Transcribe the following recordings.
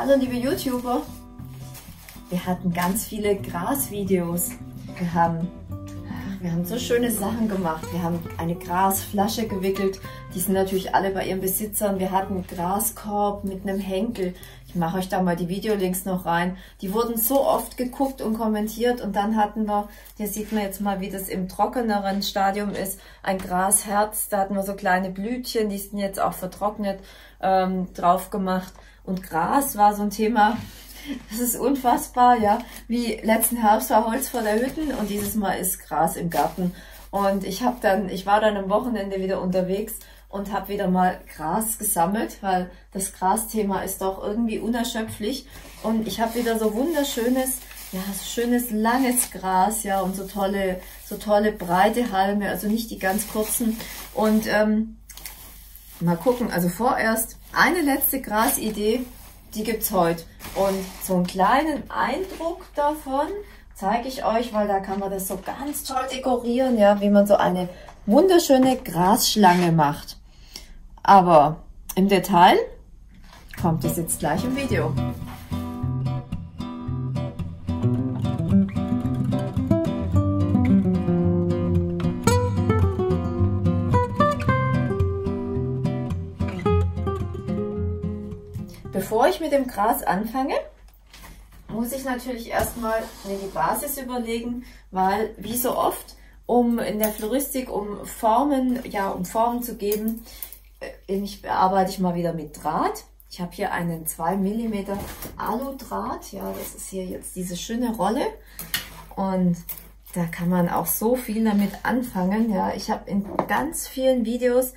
Hallo liebe YouTuber, wir hatten ganz viele Grasvideos. Wir haben so schöne Sachen gemacht. Wir haben eine Grasflasche gewickelt. Die sind natürlich alle bei ihren Besitzern. Wir hatten einen Graskorb mit einem Henkel. Ich mache euch da mal die Videolinks noch rein. Die wurden so oft geguckt und kommentiert. Und dann hatten wir, hier sieht man jetzt mal, wie das im trockeneren Stadium ist, ein Grasherz. Da hatten wir so kleine Blütchen, die sind jetzt auch vertrocknet drauf gemacht. Und Gras war so ein Thema. Das ist unfassbar, ja. Wie letzten Herbst war Holz vor der Hütte und dieses Mal ist Gras im Garten. Und ich war dann am Wochenende wieder unterwegs und habe wieder mal Gras gesammelt, weil das Grasthema ist doch irgendwie unerschöpflich. Und ich habe wieder so wunderschönes, ja, so schönes langes Gras, ja, und so tolle breite Halme, also nicht die ganz kurzen. Und mal gucken, also vorerst eine letzte Grasidee. Die gibt es heute. Und so einen kleinen Eindruck davon zeige ich euch, weil da kann man das so ganz toll dekorieren, ja, wie man so eine wunderschöne Grasschlange macht. Aber im Detail kommt es jetzt gleich im Video. Bevor ich mit dem Gras anfange, muss ich natürlich erstmal mir die Basis überlegen, weil wie so oft, um Formen zu geben, arbeite ich mal wieder mit Draht. Ich habe hier einen 2 mm Aludraht, ja, das ist hier jetzt diese schöne Rolle und da kann man auch so viel damit anfangen. Ja, ich habe in ganz vielen Videos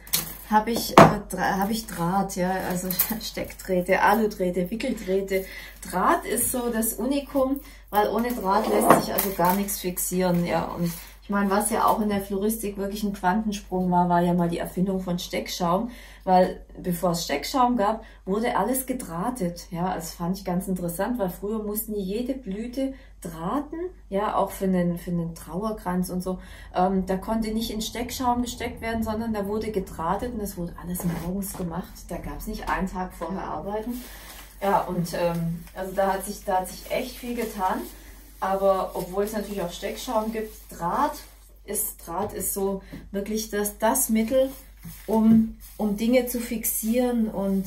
habe ich Draht, ja, also Steckdrähte, Aludrähte, Wickeldrähte. Draht ist so das Unikum, weil ohne Draht lässt sich also gar nichts fixieren, ja. Und ich meine, was ja auch in der Floristik wirklich ein Quantensprung war, war ja mal die Erfindung von Steckschaum, weil bevor es Steckschaum gab, wurde alles gedrahtet, ja. Das fand ich ganz interessant, weil früher mussten die jede Blüte drahten, ja, auch für einen Trauerkranz und so. Da konnte nicht in Steckschaum gesteckt werden, sondern da wurde gedrahtet und das wurde alles morgens gemacht. Da gab es nicht einen Tag vorher arbeiten. Ja, und also da hat sich echt viel getan. Aber obwohl es natürlich auch Steckschaum gibt, Draht ist so wirklich das Mittel, um Dinge zu fixieren und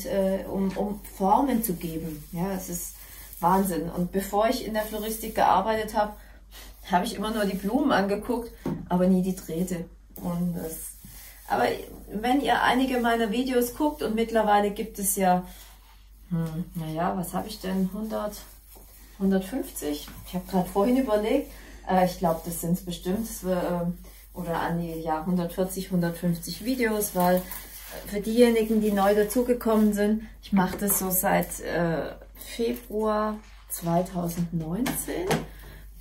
um Formen zu geben. Ja, es ist Wahnsinn. Und bevor ich in der Floristik gearbeitet habe, habe ich immer nur die Blumen angeguckt, aber nie die Drähte. Aber wenn ihr einige meiner Videos guckt und mittlerweile gibt es ja, naja, was habe ich denn, 100... 150, ich habe gerade vorhin überlegt, ich glaube, das sind es bestimmt, oder an die, ja, 140, 150 Videos, weil für diejenigen, die neu dazugekommen sind, ich mache das so seit Februar 2019,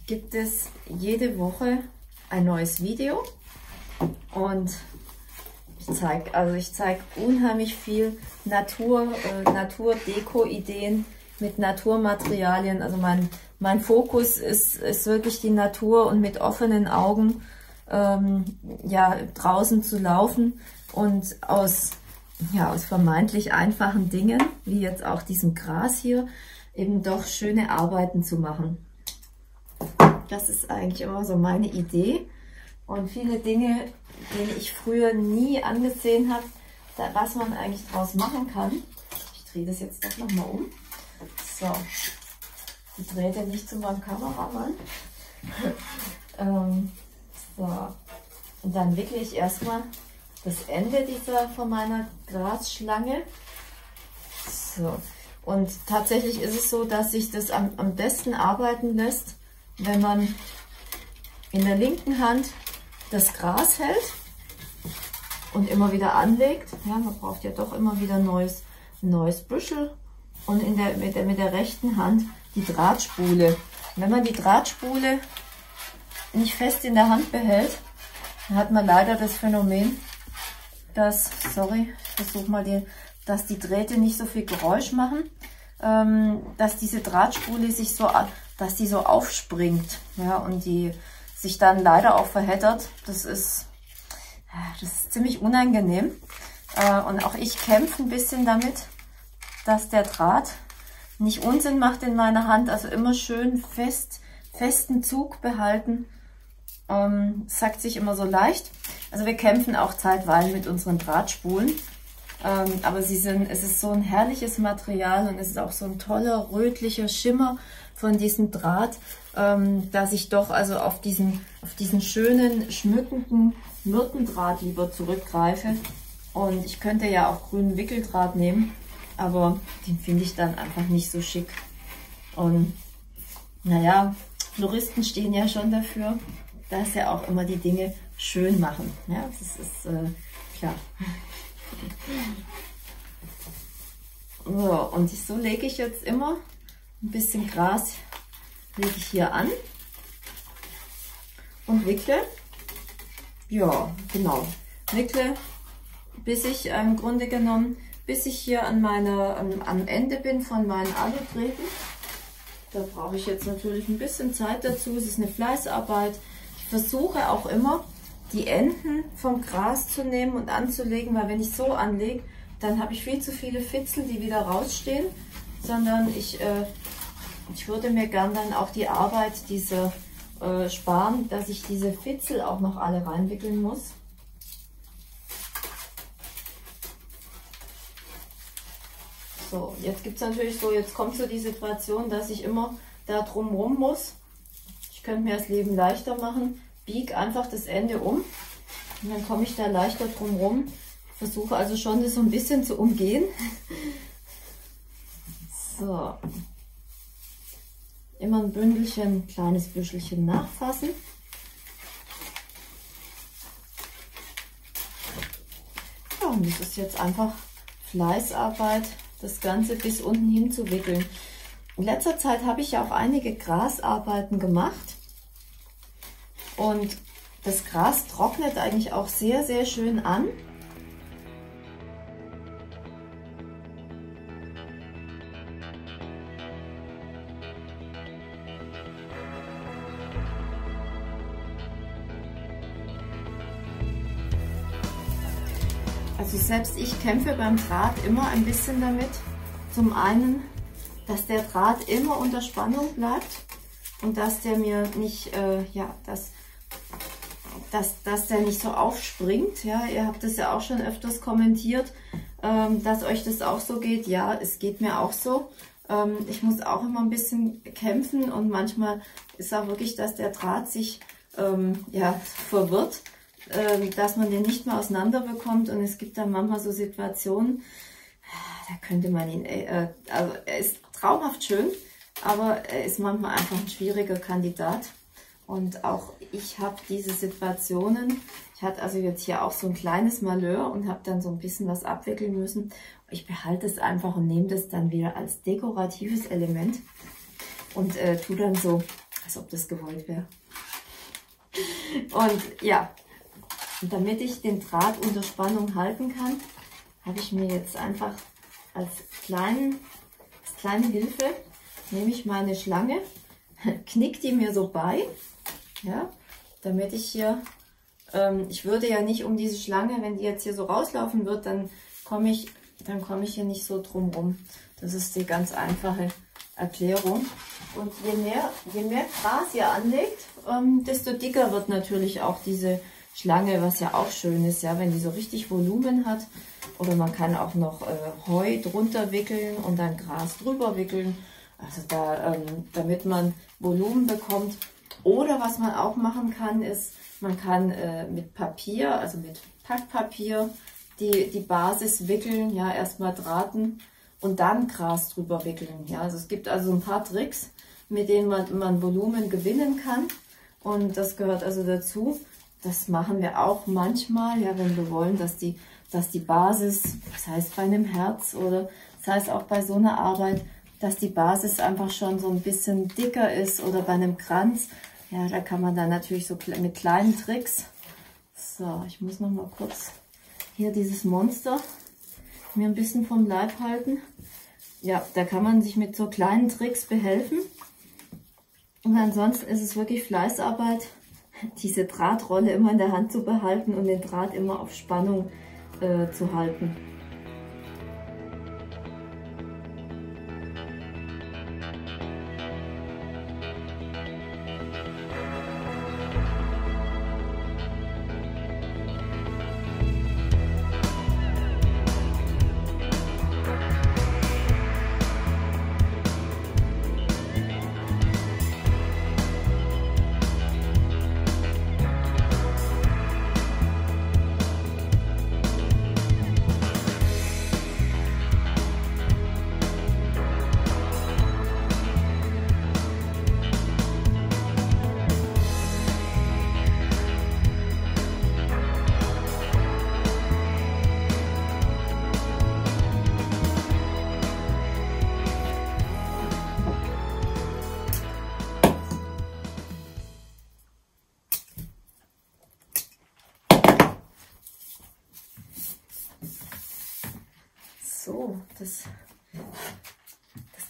gibt es jede Woche ein neues Video und ich zeige unheimlich viel Naturdeko-Ideen, mit Naturmaterialien, also mein Fokus ist wirklich die Natur und mit offenen Augen ja, draußen zu laufen und aus vermeintlich einfachen Dingen, wie jetzt auch diesem Gras hier, eben doch schöne Arbeiten zu machen. Das ist eigentlich immer so meine Idee und viele Dinge, denen ich früher nie angesehen habe, was man eigentlich draus machen kann. Ich drehe das jetzt doch nochmal um. So, die Drähte nicht zu meinem Kameramann. So, und dann wickle ich erstmal das Ende von meiner Grasschlange. So, und tatsächlich ist es so, dass sich das am besten arbeiten lässt, wenn man in der linken Hand das Gras hält und immer wieder anlegt. Ja, man braucht ja doch immer wieder neues Büschel. Und mit der rechten Hand die Drahtspule. Wenn man die Drahtspule nicht fest in der Hand behält, dann hat man leider das Phänomen, dass die Drähte nicht so viel Geräusch machen, dass diese Drahtspule so aufspringt, ja, und die sich dann leider auch verheddert. Das ist ziemlich unangenehm. Und auch ich kämpfe ein bisschen damit, dass der Draht nicht Unsinn macht in meiner Hand. Also immer schön festen Zug behalten. Sagt sich immer so leicht. Also wir kämpfen auch zeitweilig mit unseren Drahtspulen. Aber es ist so ein herrliches Material und es ist auch so ein toller rötlicher Schimmer von diesem Draht, dass ich doch also auf diesen schönen, schmückenden Myrtendraht lieber zurückgreife. Und ich könnte ja auch grünen Wickeldraht nehmen, aber den finde ich dann einfach nicht so schick. Und naja, Floristen stehen ja schon dafür, dass sie auch immer die Dinge schön machen. Ja, das ist klar. So, und so lege ich jetzt immer ein bisschen Gras, lege ich hier an und wickle, ja genau, wickle, bis ich im Grunde genommen, bis ich hier am Ende bin von meinen Aludrähten. Da brauche ich jetzt natürlich ein bisschen Zeit dazu, es ist eine Fleißarbeit. Ich versuche auch immer, die Enden vom Gras zu nehmen und anzulegen, weil wenn ich so anlege, dann habe ich viel zu viele Fitzel, die wieder rausstehen, sondern ich würde mir gern dann auch die Arbeit sparen, dass ich diese Fitzel auch noch alle reinwickeln muss. So, jetzt gibt es natürlich so, jetzt kommt so die Situation, dass ich immer da drumherum muss. Ich könnte mir das Leben leichter machen. Biege einfach das Ende um und dann komme ich da leichter drum rum. Versuche also schon, das so ein bisschen zu umgehen. So. Immer ein Bündelchen, kleines Büschelchen nachfassen. Ja, und das ist jetzt einfach Fleißarbeit, das Ganze bis unten hin zu wickeln. In letzter Zeit habe ich ja auch einige Grasarbeiten gemacht. Und das Gras trocknet eigentlich auch sehr, sehr schön an. Also selbst ich kämpfe beim Draht immer ein bisschen damit. Zum einen, dass der Draht immer unter Spannung bleibt und dass der mir nicht, dass der nicht so aufspringt. Ja, ihr habt das ja auch schon öfters kommentiert, dass euch das auch so geht. Ja, es geht mir auch so. Ich muss auch immer ein bisschen kämpfen und manchmal ist auch wirklich, dass der Draht sich verwirrt, dass man den nicht mehr auseinander bekommt. Und es gibt dann manchmal so Situationen, da könnte man ihn, also er ist traumhaft schön, aber er ist manchmal einfach ein schwieriger Kandidat. Und auch ich habe diese Situationen, ich hatte also jetzt hier auch so ein kleines Malheur und habe dann so ein bisschen was abwickeln müssen. Ich behalte es einfach und nehme das dann wieder als dekoratives Element und tue dann so, als ob das gewollt wäre. Und ja, damit ich den Draht unter Spannung halten kann, habe ich mir jetzt einfach als kleine Hilfe, nehme ich meine Schlange, knick die mir so bei. Ja, damit ich hier, ich würde ja nicht um diese Schlange, wenn die jetzt hier so rauslaufen wird, dann komme ich hier nicht so drum rum. Das ist die ganz einfache Erklärung. Und je mehr Gras ihr anlegt, desto dicker wird natürlich auch diese Schlange, was ja auch schön ist, ja, wenn die so richtig Volumen hat. Oder man kann auch noch Heu drunter wickeln und dann Gras drüber wickeln, also da, damit man Volumen bekommt. Oder was man auch machen kann, ist, man kann mit Papier, also mit Packpapier, die Basis wickeln, ja, erstmal drahten und dann Gras drüber wickeln. Ja. Also es gibt also ein paar Tricks, mit denen man Volumen gewinnen kann, und das gehört also dazu. Das machen wir auch manchmal, ja, wenn wir wollen, dass die Basis, das heißt bei einem Herz oder das heißt auch bei so einer Arbeit, dass die Basis einfach schon so ein bisschen dicker ist, oder bei einem Kranz. Ja, da kann man dann natürlich so mit kleinen Tricks. So, ich muss noch mal kurz hier dieses Monster mir ein bisschen vom Leib halten. Ja, da kann man sich mit so kleinen Tricks behelfen. Und ansonsten ist es wirklich Fleißarbeit, diese Drahtrolle immer in der Hand zu behalten und den Draht immer auf Spannung zu halten.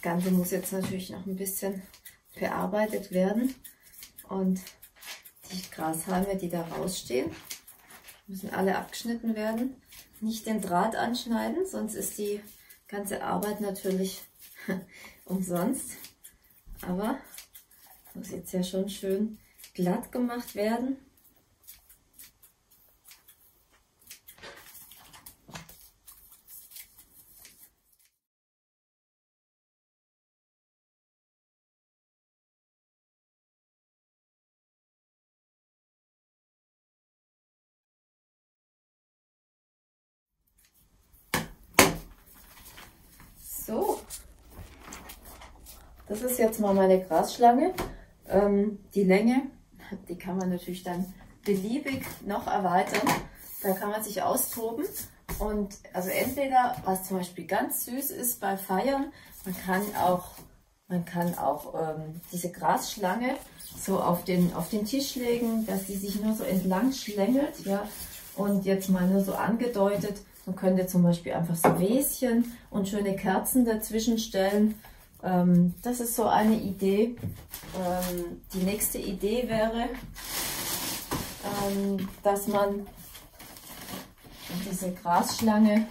Ganze muss jetzt natürlich noch ein bisschen bearbeitet werden. Und die Grashalme, die da rausstehen, müssen alle abgeschnitten werden. Nicht den Draht anschneiden, sonst ist die ganze Arbeit natürlich umsonst. Aber muss jetzt ja schon schön glatt gemacht werden. So, das ist jetzt mal meine Grasschlange. Die Länge, die kann man natürlich dann beliebig noch erweitern. Da kann man sich austoben. Und also entweder, was zum Beispiel ganz süß ist bei Feiern, man kann auch diese Grasschlange so auf den Tisch legen, dass sie sich nur so entlang schlängelt, ja, und jetzt mal nur so angedeutet. Man könnte zum Beispiel einfach so Wäschen und schöne Kerzen dazwischen stellen. Das ist so eine Idee. Die nächste Idee wäre, dass man diese Grasschlange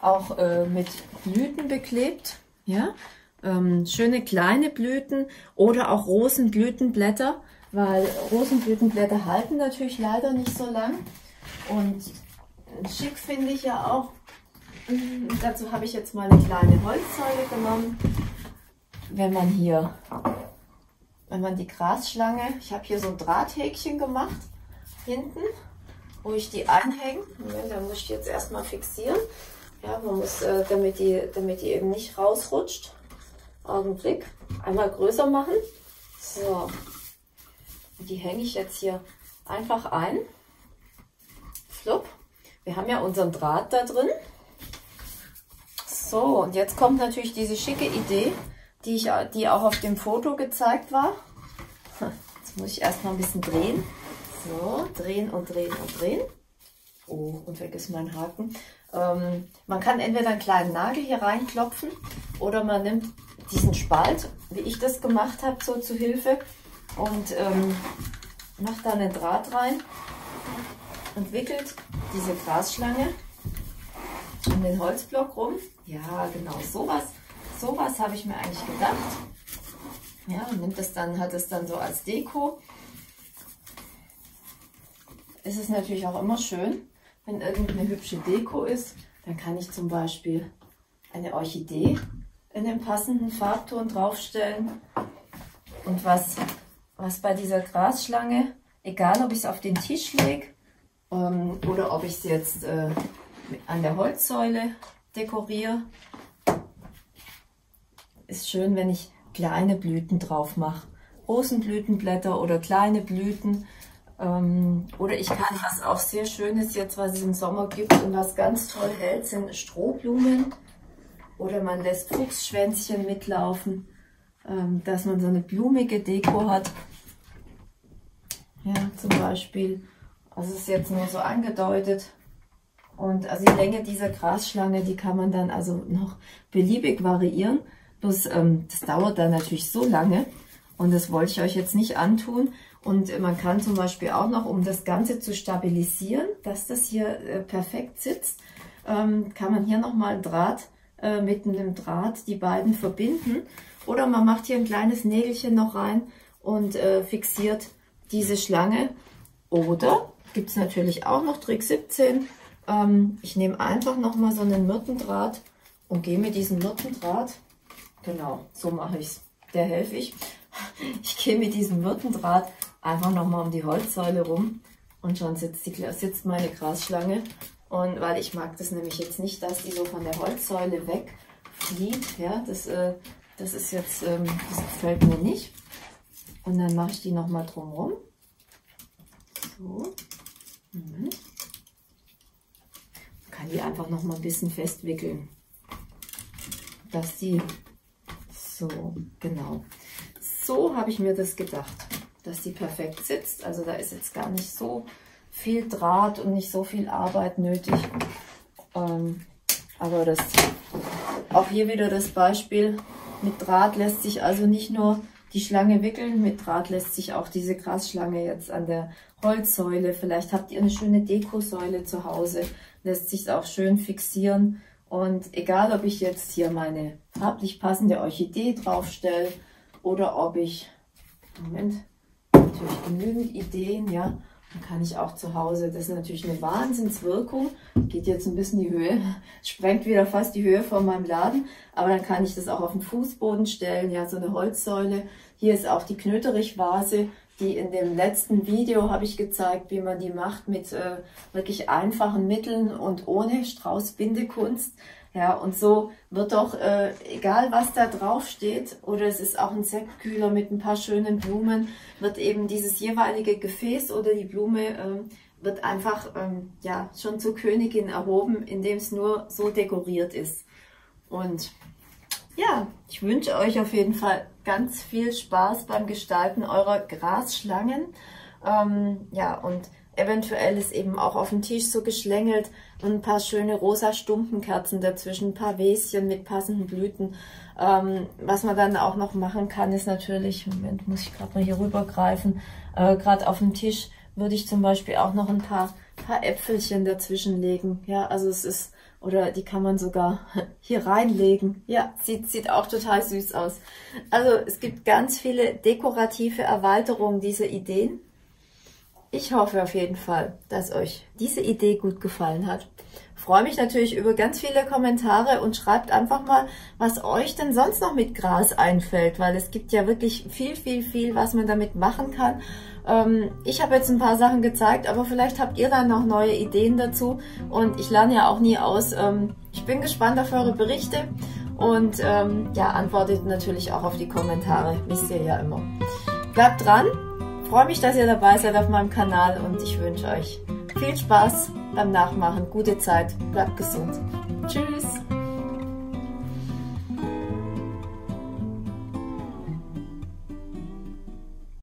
auch mit Blüten beklebt. Ja? Schöne kleine Blüten oder auch Rosenblütenblätter, weil Rosenblütenblätter halten natürlich leider nicht so lang. Und schick finde ich ja auch. Dazu habe ich jetzt mal eine kleine Holzsäule genommen. Wenn man die Grasschlange, ich habe hier so ein Drahthäkchen gemacht, hinten, wo ich die einhänge. Da muss ich jetzt erstmal fixieren. Ja, man muss, damit die eben nicht rausrutscht. Augenblick. Einmal größer machen. So. Und die hänge ich jetzt hier einfach ein. Flupp. Wir haben ja unseren Draht da drin. So, und jetzt kommt natürlich diese schicke Idee, die auch auf dem Foto gezeigt war. Jetzt muss ich erstmal ein bisschen drehen. So, drehen und drehen und drehen. Oh, und weg ist mein Haken. Man kann entweder einen kleinen Nagel hier reinklopfen oder man nimmt diesen Spalt, wie ich das gemacht habe, so zu Hilfe und macht da einen Draht rein und wickelt diese Grasschlange um den Holzblock rum. Ja, genau, sowas habe ich mir eigentlich gedacht. Ja, und nimmt das dann, hat es dann so als Deko. Es ist natürlich auch immer schön, wenn irgendeine hübsche Deko ist. Dann kann ich zum Beispiel eine Orchidee in dem passenden Farbton draufstellen. Und was bei dieser Grasschlange, egal ob ich es auf den Tisch lege, oder ob ich es jetzt an der Holzsäule dekoriere. Ist schön, wenn ich kleine Blüten drauf mache. Rosenblütenblätter oder kleine Blüten. Oder ich kann, was auch sehr schön ist jetzt, was es im Sommer gibt und was ganz toll hält, sind Strohblumen. Oder man lässt Fuchsschwänzchen mitlaufen, dass man so eine blumige Deko hat. Ja, zum Beispiel. Das ist jetzt nur so angedeutet. Und also die Länge dieser Grasschlange, die kann man dann also noch beliebig variieren. Bloß das dauert dann natürlich so lange und das wollte ich euch jetzt nicht antun. Und man kann zum Beispiel auch noch, um das Ganze zu stabilisieren, dass das hier perfekt sitzt, kann man hier nochmal einen Draht mit einem Draht die beiden verbinden. Oder man macht hier ein kleines Nägelchen noch rein und fixiert diese Schlange. Oder gibt es natürlich auch noch Trick 17. Ich nehme einfach nochmal so einen Myrtendraht und gehe mit diesem Myrtendraht, genau, so mache ich es, der helfe ich. Ich gehe mit diesem Myrtendraht einfach nochmal um die Holzsäule rum und schon sitzt meine Grasschlange. Und weil ich mag das nämlich jetzt nicht, dass die so von der Holzsäule wegfliegt. Ja, das ist jetzt, das gefällt mir nicht. Und dann mache ich die nochmal drumherum. So. Moment. Man kann die einfach noch mal ein bisschen festwickeln, dass die so, genau, so habe ich mir das gedacht, dass die perfekt sitzt. Also da ist jetzt gar nicht so viel Draht und nicht so viel Arbeit nötig. Aber das, auch hier wieder das Beispiel, Mit Draht lässt sich also nicht nur die Schlange wickeln, mit Draht lässt sich auch diese Grasschlange jetzt an der Holzsäule, vielleicht habt ihr eine schöne Dekosäule zu Hause, lässt sich auch schön fixieren. Und egal, ob ich jetzt hier meine farblich passende Orchidee draufstelle oder ob ich, Moment, natürlich genügend Ideen, ja, dann kann ich auch zu Hause, das ist natürlich eine Wahnsinnswirkung, geht jetzt ein bisschen die Höhe, sprengt wieder fast die Höhe von meinem Laden, aber dann kann ich das auch auf den Fußboden stellen, ja, so eine Holzsäule. Hier ist auch die Knöterichvase, die in dem letzten Video habe ich gezeigt, wie man die macht mit wirklich einfachen Mitteln und ohne Straußbindekunst. Ja, und so wird doch, egal was da drauf steht, oder es ist auch ein Sektkühler mit ein paar schönen Blumen, wird eben dieses jeweilige Gefäß oder die Blume wird einfach ja, schon zur Königin erhoben, indem es nur so dekoriert ist. Und ja, ich wünsche euch auf jeden Fall ganz viel Spaß beim Gestalten eurer Grasschlangen. Ja, und eventuell ist eben auch auf dem Tisch so geschlängelt und ein paar schöne rosa Stumpenkerzen dazwischen, ein paar Wäschen mit passenden Blüten. Was man dann auch noch machen kann, ist natürlich, Moment, muss ich gerade mal hier rübergreifen, gerade auf dem Tisch würde ich zum Beispiel auch noch ein paar Äpfelchen dazwischen legen. Ja, also es ist, oder die kann man sogar hier reinlegen. Ja, sieht auch total süß aus. Also es gibt ganz viele dekorative Erweiterungen dieser Ideen. Ich hoffe auf jeden Fall, dass euch diese Idee gut gefallen hat. Freue mich natürlich über ganz viele Kommentare und schreibt einfach mal, was euch denn sonst noch mit Gras einfällt, weil es gibt ja wirklich viel, was man damit machen kann. Ich habe jetzt ein paar Sachen gezeigt, aber vielleicht habt ihr dann noch neue Ideen dazu und ich lerne ja auch nie aus. Ich bin gespannt auf eure Berichte und ja, antwortet natürlich auch auf die Kommentare, wisst ihr ja immer. Bleibt dran! Ich freue mich, dass ihr dabei seid auf meinem Kanal und ich wünsche euch viel Spaß beim Nachmachen, gute Zeit, bleibt gesund. Tschüss!